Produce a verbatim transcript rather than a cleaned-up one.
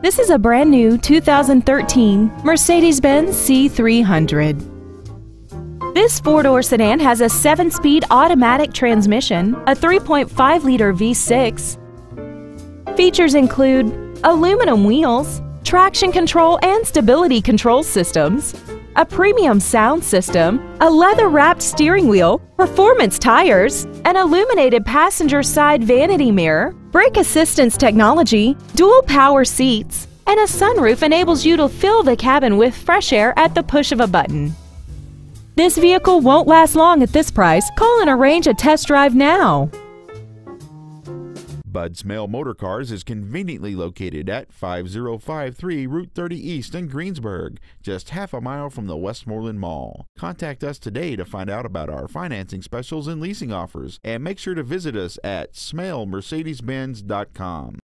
This is a brand new two thousand thirteen Mercedes-Benz C three hundred. This four-door sedan has a seven-speed automatic transmission, a three point five liter V six. Features include aluminum wheels, traction control and stability control systems, a premium sound system, a leather-wrapped steering wheel, performance tires, an illuminated passenger side vanity mirror, brake assistance technology, dual power seats, and a sunroof enables you to fill the cabin with fresh air at the push of a button. This vehicle won't last long at this price. Call and arrange a test drive now. Bud Smail Motor Cars is conveniently located at five oh five three Route thirty East in Greensburg, just half a mile from the Westmoreland Mall. Contact us today to find out about our financing specials and leasing offers, and make sure to visit us at Smail Mercedes Benz dot com.